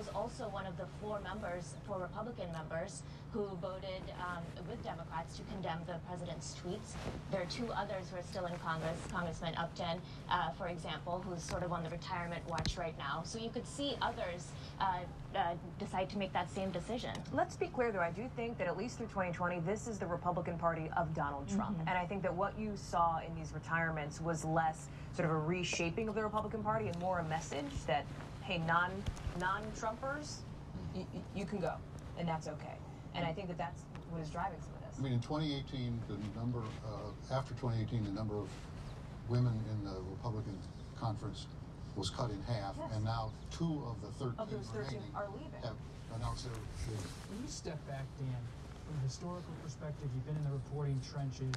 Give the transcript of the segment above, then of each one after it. was also one of the four Republican members who voted with Democrats to condemn the president's tweets. There are two others who are still in Congress, Congressman Upton, for example, who's sort of on the retirement watch right now. So you could see others decide to make that same decision. Let's be clear, though. I do think that at least through 2020, this is the Republican Party of Donald Trump. Mm-hmm. And I think that what you saw in these retirements was less sort of a reshaping of the Republican Party and more a message that, hey, non-Trumpers, you can go, and that's okay. And I think that that's what is driving some of this. I mean, in 2018, the number, after 2018, the number of women in the Republican conference was cut in half, yes. And now two of the 13 remaining are leaving. Have announced their decision. When you step back, Dan, from a historical perspective, you've been in the reporting trenches.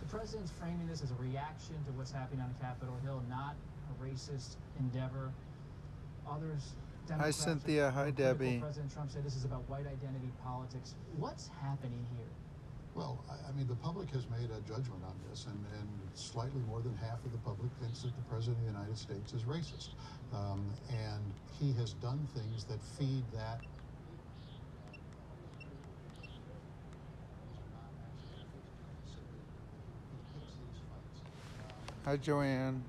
The president's framing this as a reaction to what's happening on Capitol Hill, not a racist endeavor. Others, Democrats, hi, Cynthia. Hi, Debbie. President Trump said this is about white identity politics. What's happening here? Well, I mean, the public has made a judgment on this, and slightly more than half of the public thinks that the president of the United States is racist. And he has done things that feed that. Hi, Joanne.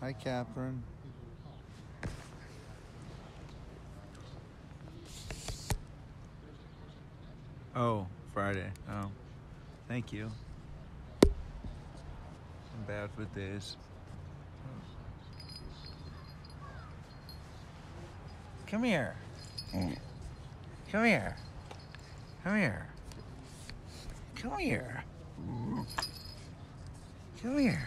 Hi, Catherine. Oh, Friday. Oh, thank you. I'm bad with this. Come here. Come here. Come here. Come here. Come here. Come here.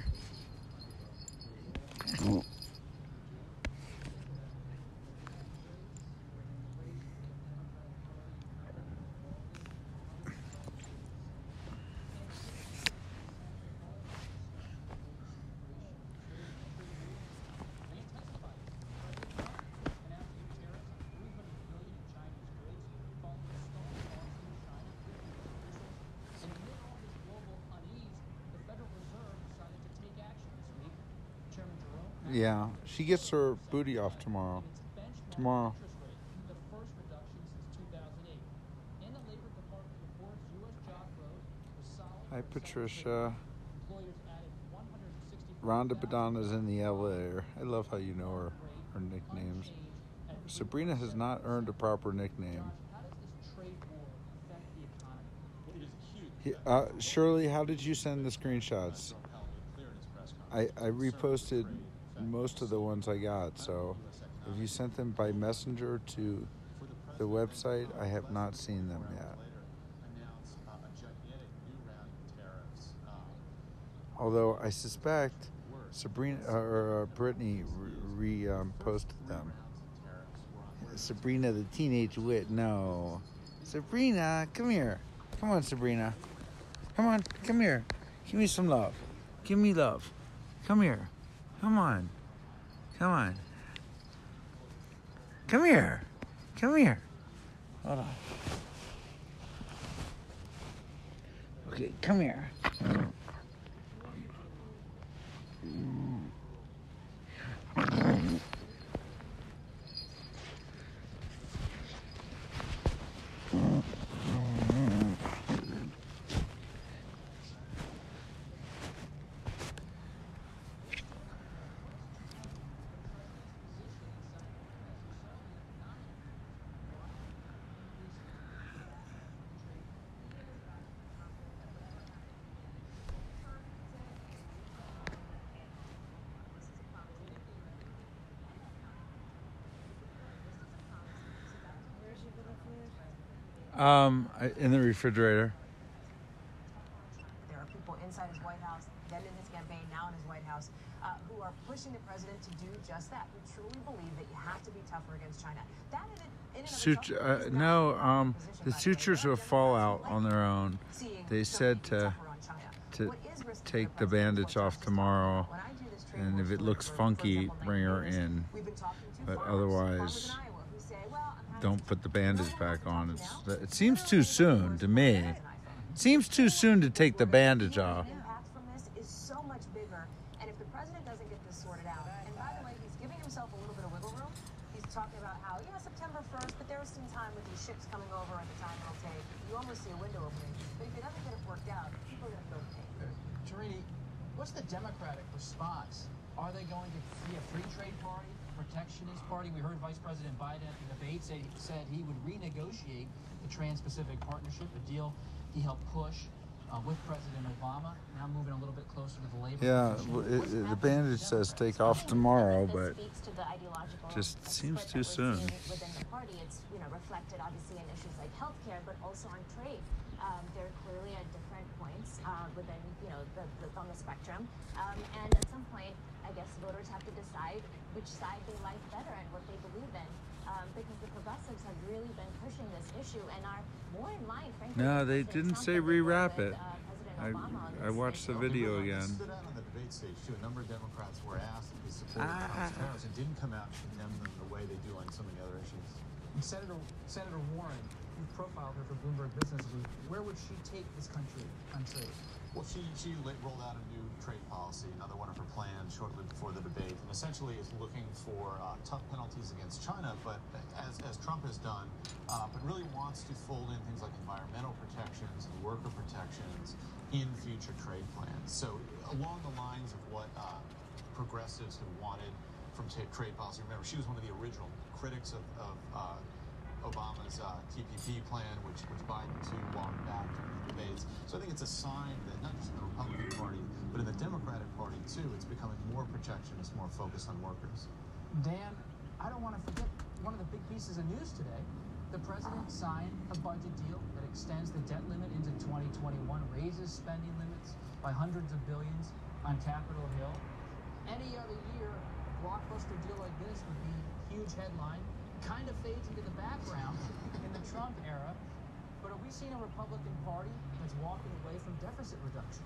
Yeah, she gets her booty off tomorrow. Tomorrow. Hi, Patricia. Rhonda Badana's in the elevator. I love how you know her nicknames. Sabrina has not earned a proper nickname. Shirley, how did you send the screenshots? I reposted most of the ones I got, so if you sent them by messenger to the website, I have not seen them yet. Although I suspect Sabrina or Brittany posted them. Sabrina, the teenage wit, no. Sabrina, come here. Come on, Sabrina. Come on, come here. Give me some love. Give me love. Come here. Come on. Come on. Come here. Come here. Hold on. Okay, come here. In the refrigerator. There are people inside his White House, then in his campaign, now in his White House, who are pushing the president to do just that. Who truly believe that you have to be tougher against China. That the sutures will fall out on their own. They said to take the bandage off tomorrow, and if it looks funky, bring her in. But otherwise, don't put the bandage back on. It seems too soon to me. Seems too soon to take the bandage off. The impact from this is so much bigger, and if the president doesn't get this sorted out, and by the way, he's giving himself a little bit of wiggle room. He's talking about how, yeah, September 1st, but there's some time with these ships coming over and the time it'll take. You almost see a window opening. But if it doesn't get it worked out, people are going to feel the pain. Jerini, what's the Democratic response? Are they going to be a free trade party, protectionist party? We heard Vice President Biden at the debate say, said he would renegotiate the Trans-Pacific Partnership, a deal he helped push with President Obama. Now moving a little bit closer to the labor. Yeah, the bandage says take off tomorrow, but just seems too soon. Within the party, it's, you know, reflected obviously in issues like healthcare, but also on trade. They're clearly at different points within, you know, on the spectrum. And at some point, I guess voters have to decide which side they like better and what they believe in. Because the progressives have really been pushing this issue and are more in line, frankly. No, they didn't say rewrap it. I watched the video again. Stood out on the debate stage too. A number of Democrats were asked if they supported Trump's tariffs and didn't come out and condemn them the way they do on some of the other issues. And Senator Warren, you profiled her for Bloomberg Business Week. Where would she take this country on trade? Well, she rolled out a new trade policy, another one of her plans shortly before the debate, and essentially is looking for tough penalties against China, but as Trump has done, but really wants to fold in things like environmental protections and worker protections in future trade plans. So along the lines of what progressives had wanted from trade policy. Remember, she was one of the original critics of Obama's TPP plan, which Biden too walked back during the debates. So I think it's a sign that not just in the Republican Party, but in the Democratic Party too, it's becoming more protectionist, more focused on workers. Dan, I don't want to forget one of the big pieces of news today. The president signed a budget deal that extends the debt limit into 2021, raises spending limits by hundreds of billions on Capitol Hill. Any other year, a blockbuster deal like this would be a huge headline. Kind of fades into the background in the Trump era, but are we seeing a Republican Party that's walking away from deficit reduction?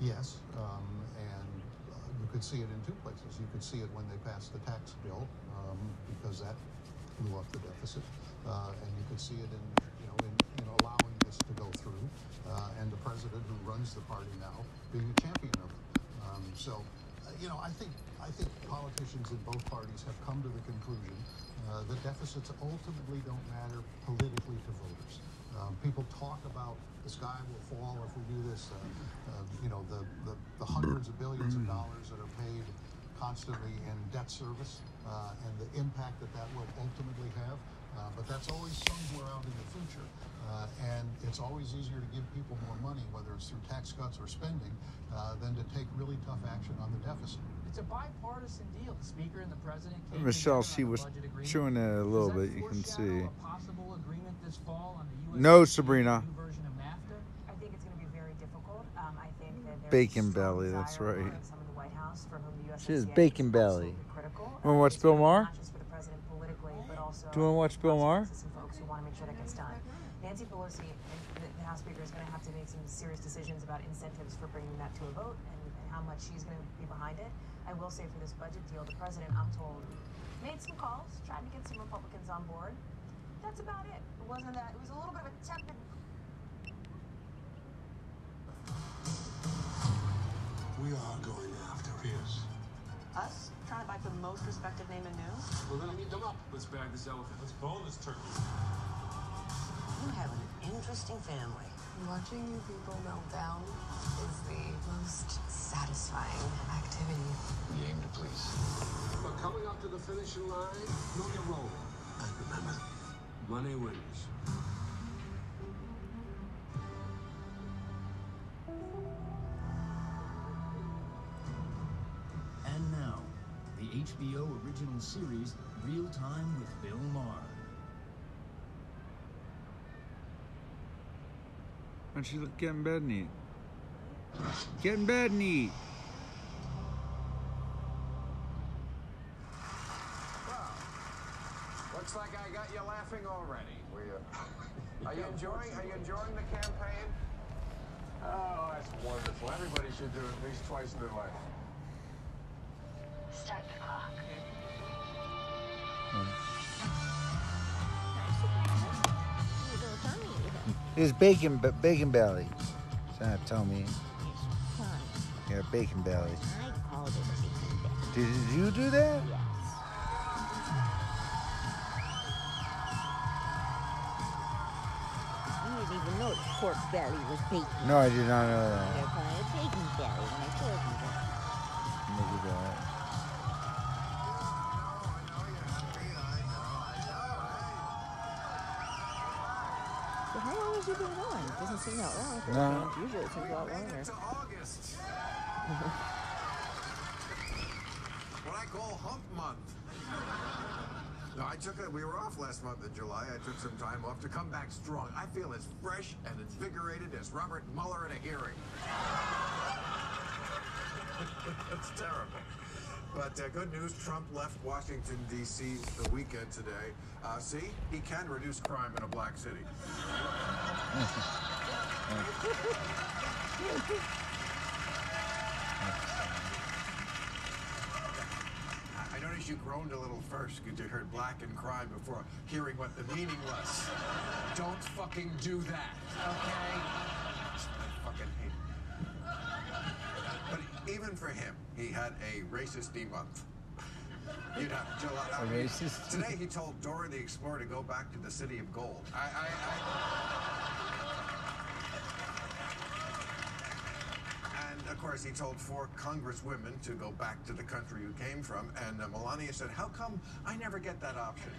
Yes, and you could see it in two places. You could see it when they passed the tax bill, because that blew up the deficit, and you could see it in, you know, in allowing this to go through, and the president who runs the party now being a champion of it. So, you know, I think politicians in both parties have come to the conclusion that deficits ultimately don't matter politically to voters. People talk about the sky will fall if we do this. You know, the hundreds of billions of dollars that are paid constantly in debt service and the impact that that will ultimately have. But that's always somewhere out in the future. And it's always easier to give people more money, whether it's through tax cuts or spending, than to take really tough action on the deficit. It's a bipartisan deal. The Speaker and the President came Michelle, she was chewing it a little bit. You can see. A possible agreement this fall on the US no, Sabrina. New version of NAFTA? I think it's going to be very difficult. I think that bacon belly. That's right. Some of the White House for whom the US she has bacon belly. Want to watch Bill Maher? Do you want to watch Bill Maher? Some folks who want to make sure that gets done. Nancy Pelosi, the House Speaker, is going to have to make some serious decisions about incentives for bringing that to a vote and how much she's going to be behind it. I will say for this budget deal, the president, I'm told, made some calls, tried to get some Republicans on board. That's about it. It wasn't that. It was a little bit of a tepid. We are going after his. Us? Trying to buy the most respected name in news? Well, then I need them up. Let's bag this elephant. Let's bone this turkey. You have an interesting family. Watching you people melt down is the most satisfying activity. We aim to please. But coming up to the finishing line, look and roll. And remember, money wins. HBO original series, Real Time with Bill Maher. Why don't you get in bed and eat? Get in bed and eat! Well, looks like I got you laughing already. Are you enjoying the campaign? Oh, that's wonderful. Everybody should do it at least twice in their life. Start the clock. It was bacon belly. Someone told me. Yeah, bacon belly. I called it bacon belly. Did you do that? Yeah. Even know it's pork belly was bacon. No, I did not know that. They're calling it bacon belly when I told you that. Look at that. So how long has it been going? It doesn't seem that long. No. Usually it takes a lot longer. What I call hump month. No, we were off last month in July. I took some time off to come back strong. I feel as fresh and invigorated as Robert Mueller at a hearing. That's terrible. But good news, Trump left Washington, D.C. the weekend today. See, he can reduce crime in a black city. You groaned a little first because you heard black and crime before hearing what the meaning was. Don't fucking do that, okay? I fucking hate it. But even for him, he had a racist-y month. You know, July. I mean, racist? Today he told Dora the Explorer to go back to the City of Gold. Of course, he told 4 congresswomen to go back to the country you came from, and Melania said, how come I never get that option?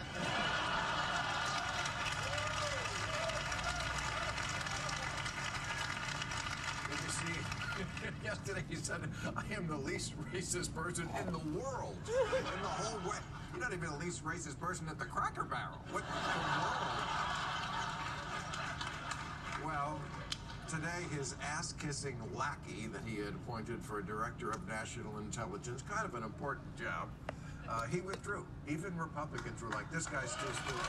Did you see, yesterday he said, I am the least racist person in the world, in the whole way. You're not even the least racist person at the Cracker Barrel. What in the world? Well, today, his ass-kissing lackey that he had appointed for director of national intelligence, kind of an important job, he withdrew. Even Republicans were like, this guy's still stupid.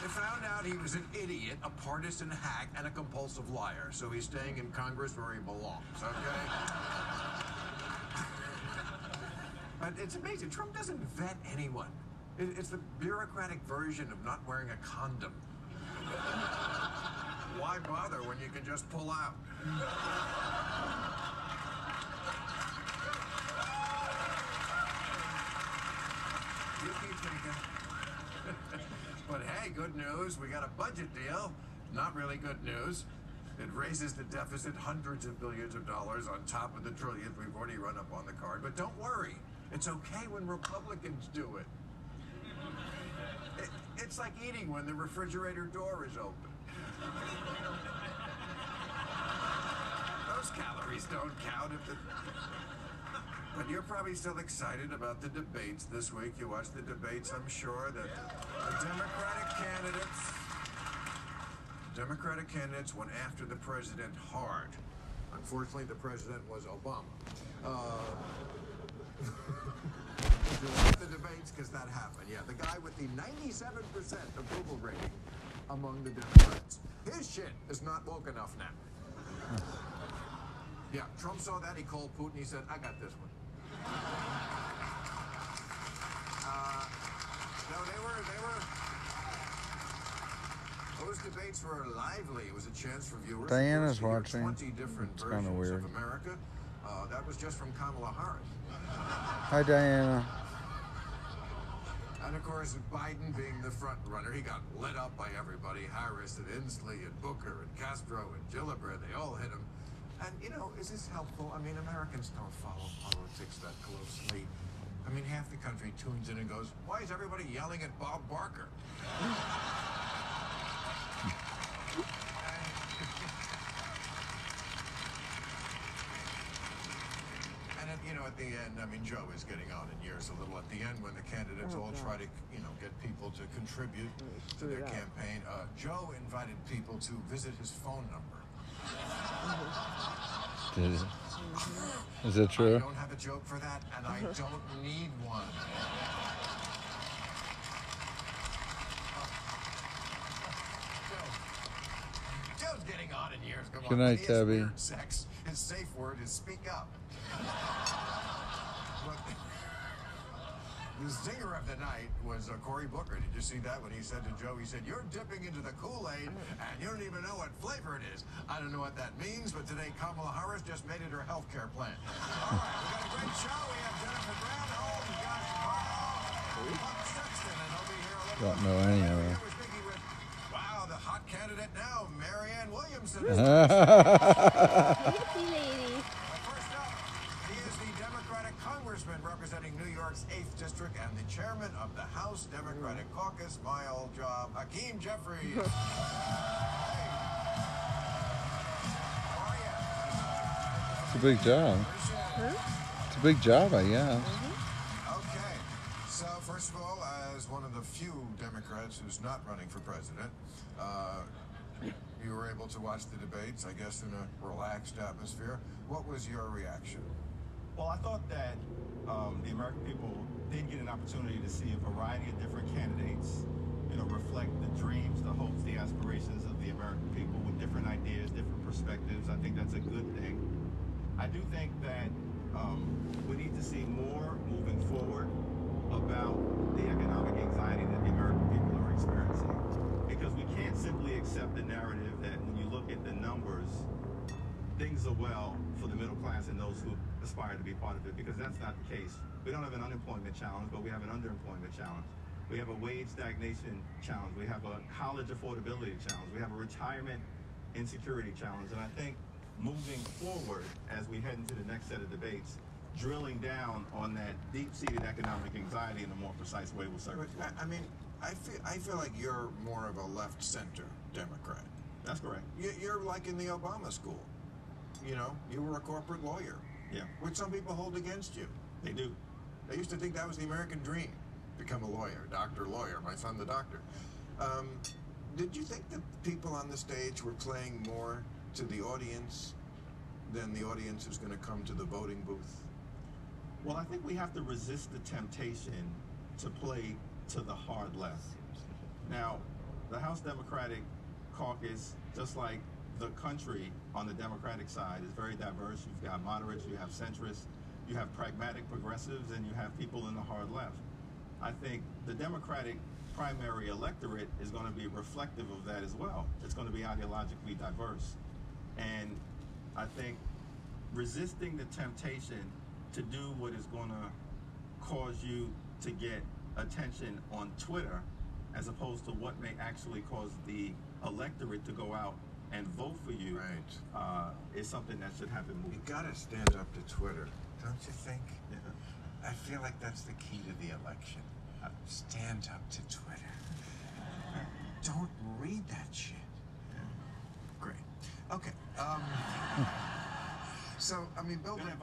They found out he was an idiot, a partisan hack, and a compulsive liar, so he's staying in Congress where he belongs, okay? But it's amazing. Trump doesn't vet anyone. It's the bureaucratic version of not wearing a condom. Why bother when you can just pull out? You keep thinking. But hey, good news, we got a budget deal. Not really good news. It raises the deficit hundreds of billions of dollars on top of the trillions we've already run up on the card. But don't worry, it's okay when Republicans do it. It's like eating when the refrigerator door is open. Those calories don't count if the... But you're probably still excited about the debates this week. You watched the debates, I'm sure, that the Democratic candidates went after the president hard. Unfortunately, the president was Obama. You like the debates because that happened. Yeah, the guy with the 97% approval rating among the Democrats. His shit is not woke enough now. Yeah, Trump saw that. He called Putin. He said, I got this one. Those debates were lively. It was a chance for viewers. Diana's watching. 20 different versions of America. That was just from Kamala Harris. Hi, Diana. And, of course, Biden being the front runner, he got lit up by everybody. Harris and Inslee and Booker and Castro and Gillibrand, they all hit him. And, you know, is this helpful? I mean, Americans don't follow politics that closely. I mean, half the country tunes in and goes, why is everybody yelling at Bob Barker? At the end, I mean, Joe is getting on in years a little. At the end, when the candidates try to, get people to contribute to their campaign, Joe invited people to visit his phone number. Is it true? I don't have a joke for that, and I don't need one. Joe's getting on in years. Come on. Good night, Debbie. Sex. His safe word is speak up. The zinger of the night was Cory Booker. Did you see that when he said to Joe, he said, "You're dipping into the Kool-Aid and you don't even know what flavor it is." I don't know what that means, but today Kamala Harris just made it her health care plan. All right, we got a great show. We have Jennifer Granholm, Josh Carl, Buck Sexton, and over here a little don't know any of them. Wow, the hot candidate now, Marianne Williamson. Pretty lady. Congressman representing New York's 8th District and the chairman of the House Democratic Caucus, my old job, Hakeem Jeffries. Hey. How are you? It's a big job. Huh? It's a big job, I guess. Mm-hmm. Okay. So, first of all, as one of the few Democrats who's not running for president, you were able to watch the debates, I guess, in a relaxed atmosphere. What was your reaction? Well, I thought that the American people did get an opportunity to see a variety of different candidates, you know, reflect the dreams, the hopes, the aspirations of the American people with different ideas, different perspectives. I think that's a good thing. I do think that we need to see more moving forward about the economic anxiety that the American people are experiencing, because we can't simply accept the narrative that when you look at the numbers, things are well for the middle class and those who aspire to be part of it, because that's not the case. We don't have an unemployment challenge, but we have an underemployment challenge. We have a wage stagnation challenge. We have a college affordability challenge. We have a retirement insecurity challenge. And I think moving forward, as we head into the next set of debates, drilling down on that deep-seated economic anxiety in a more precise way will serve us well. I mean, I feel like you're more of a left-center Democrat. That's correct. You're like in the Obama school. You know, you were a corporate lawyer. Yeah. Which some people hold against you. They do. They used to think that was the American dream. Become a lawyer, doctor, lawyer. My son, the doctor. Did you think that people on the stage were playing more to the audience than the audience is going to come to the voting booth? Well, I think we have to resist the temptation to play to the hard left. Now, the House Democratic Caucus, just like the country on the Democratic side, is very diverse. You've got moderates, you have centrists, you have pragmatic progressives, and you have people in the hard left. I think the Democratic primary electorate is going to be reflective of that as well. It's going to be ideologically diverse. And I think resisting the temptation to do what is going to cause you to get attention on Twitter, as opposed to what may actually cause the electorate to go out and vote for you, right, is something that should happen. You gotta stand up to Twitter, don't you think? Yeah. I feel like that's the key to the election. Stand up to Twitter. Don't read that shit. Yeah. Great. Okay. So, I mean, Bill de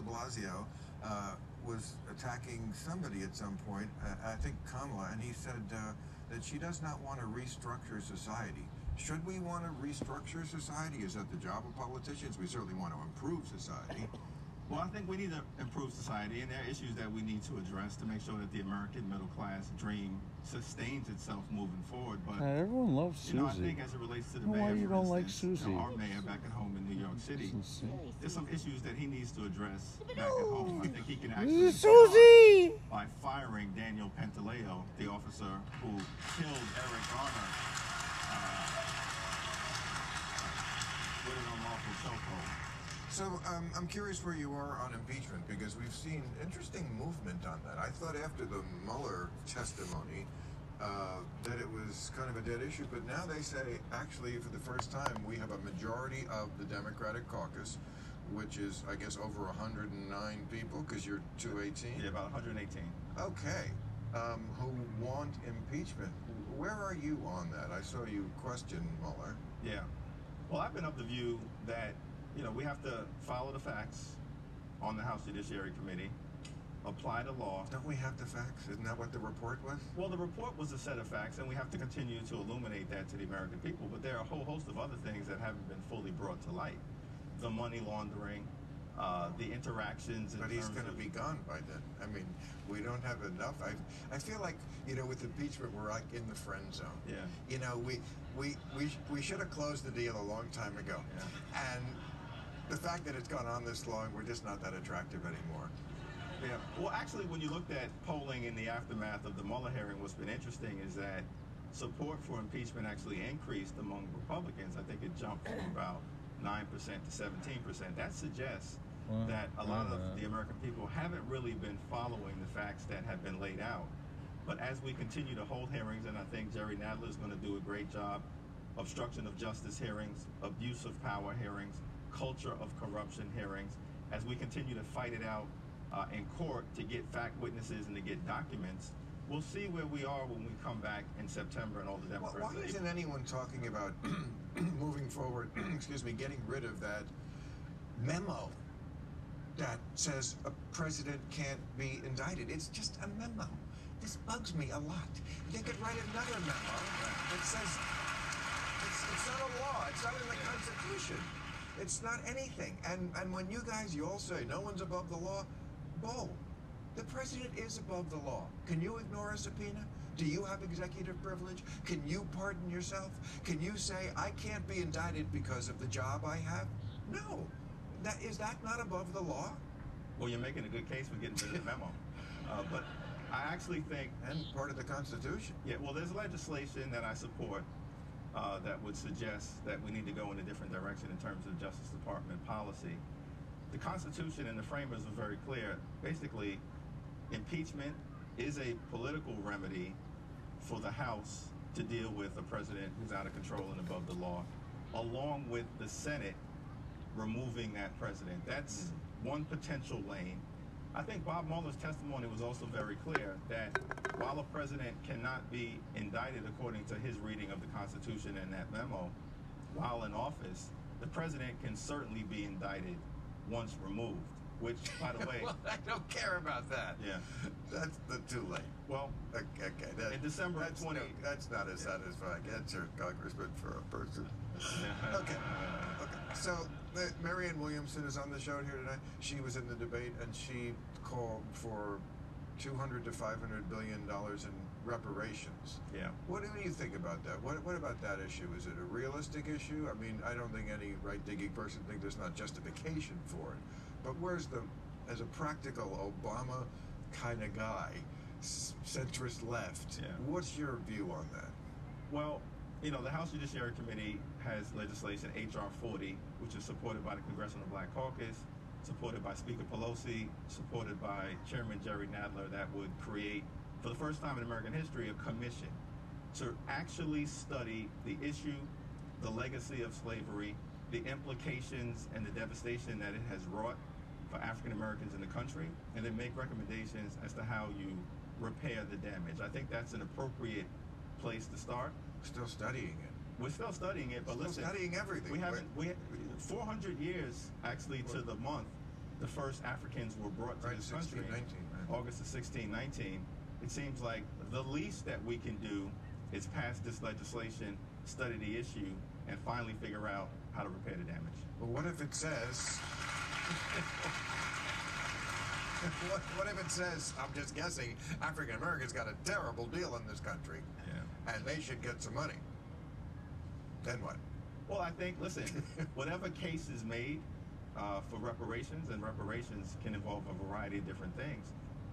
Blasio was attacking somebody at some point, I think Kamala, and he said that she does not want to restructure society. Should we want to restructure society? Is that the job of politicians? We certainly want to improve society. Well, I think we need to improve society, and there are issues that we need to address to make sure that the American middle class dream sustains itself moving forward. But everyone loves Susie. You know, I think as it relates to the mayor, you don't like Susie. You know, our mayor back at home in New York City, there's some issues that he needs to address back at home. I think he can actually Susie by firing Daniel Pantaleo, the officer who killed Eric Garner with an unlawful chokehold. So I'm curious where you are on impeachment, because we've seen interesting movement on that. I thought after the Mueller testimony that it was kind of a dead issue, but now they say, actually, for the first time, we have a majority of the Democratic caucus, which is, I guess, over 109 people, because you're 218? Yeah, about 118. Okay. Who want impeachment. Where are you on that? I saw you question Mueller. Yeah. Well, I've been of the view that, you know, we have to follow the facts on the House Judiciary Committee, apply the law. Don't we have the facts? Isn't that what the report was? Well, the report was a set of facts, and we have to continue to illuminate that to the American people. But there are a whole host of other things that haven't been fully brought to light. The money laundering, the interactions. But he's going to be gone by then. I mean, we don't have enough. I feel like, you know, with impeachment, we're like in the friend zone. Yeah. You know, we should have closed the deal a long time ago. Yeah. And the fact that it's gone on this long, we're just not that attractive anymore. Yeah. Well, actually, when you looked at polling in the aftermath of the Mueller hearing, what's been interesting is that support for impeachment actually increased among Republicans. I think it jumped from about 9% to 17%. That suggests that a lot of the American people haven't really been following the facts that have been laid out. But as we continue to hold hearings, and I think Jerry Nadler is going to do a great job, obstruction of justice hearings, abuse of power hearings, culture of corruption hearings, as we continue to fight it out in court to get fact witnesses and to get documents, we'll see where we are when we come back in September and all the Democrats. Well, why isn't anyone talking about moving forward, excuse me, getting rid of that memo that says a president can't be indicted? It's just a memo. This bugs me a lot. They could write another memo that says it's not a law, it's not in the Constitution, it's not anything. And when you guys, you all say no one's above the law, Bo, the president is above the law. Can you ignore a subpoena? Do you have executive privilege? Can you pardon yourself? Can you say I can't be indicted because of the job I have? No. That, is that not above the law? Well, you're making a good case for getting rid of the memo. But I actually think... And part of the Constitution. Yeah, well, there's legislation that I support that would suggest that we need to go in a different direction in terms of Justice Department policy. The Constitution and the framers were very clear. Basically, impeachment is a political remedy for the House to deal with a president who's out of control and above the law, along with the Senate removing that president. That's one potential lane. I think Bob Mueller's testimony was also very clear that while a president cannot be indicted according to his reading of the Constitution and that memo, while in office, the president can certainly be indicted once removed, which, by the way... Well, I don't care about that. Yeah. That's too late. Well, okay. That, in December that's of 20... No, that's not a satisfying answer, Congressman, for a person. Okay. Okay. So... Marianne Williamson is on the show here tonight. She was in the debate, and she called for $200 to $500 billion in reparations. Yeah. What do you think about that? What about that issue? Is it a realistic issue? I mean, I don't think any right-thinking person thinks there's not justification for it. But where's the, as a practical Obama kind of guy, centrist left, what's your view on that? Well, you know, the House Judiciary Committee has legislation, H.R. 40, which is supported by the Congressional Black Caucus, supported by Speaker Pelosi, supported by Chairman Jerry Nadler, that would create, for the first time in American history, a commission to actually study the issue, the legacy of slavery, the implications and the devastation that it has wrought for African Americans in the country, and then make recommendations as to how you repair the damage. I think that's an appropriate place to start. Still studying it. We're still studying it, but still listen, studying everything. We haven't. We 400 years actually to the month. The first Africans were brought to this country, 19, right? August of 1619. It seems like the least that we can do is pass this legislation, study the issue, and finally figure out how to repair the damage. But what if it says? What if it says? I'm just guessing. African Americans got a terrible deal in this country. Yeah. And they should get some money. Then what? Well, I think, listen, whatever case is made for reparations, and reparations can involve a variety of different things,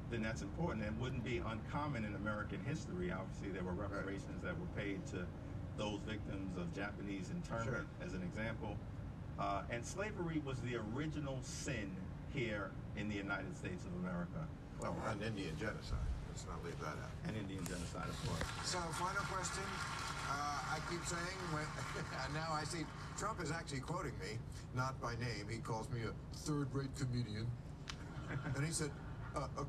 then that's important. And it wouldn't be uncommon in American history. Obviously, there were reparations that were paid to those victims of Japanese internment, as an example. And slavery was the original sin here in the United States of America. Well, an Indian genocide. Let's not leave that out. And Indian genocide, of course. So, final question. I keep saying, and now I see Trump is actually quoting me, not by name. He calls me a third-rate comedian. And he said,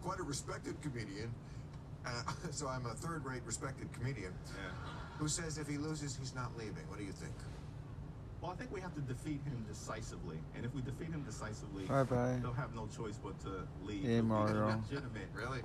quite a respected comedian. So I'm a third-rate respected comedian who says if he loses, he's not leaving. What do you think? Well, I think we have to defeat him decisively. And if we defeat him decisively, they'll have no choice but to leave. Legitimate. Really?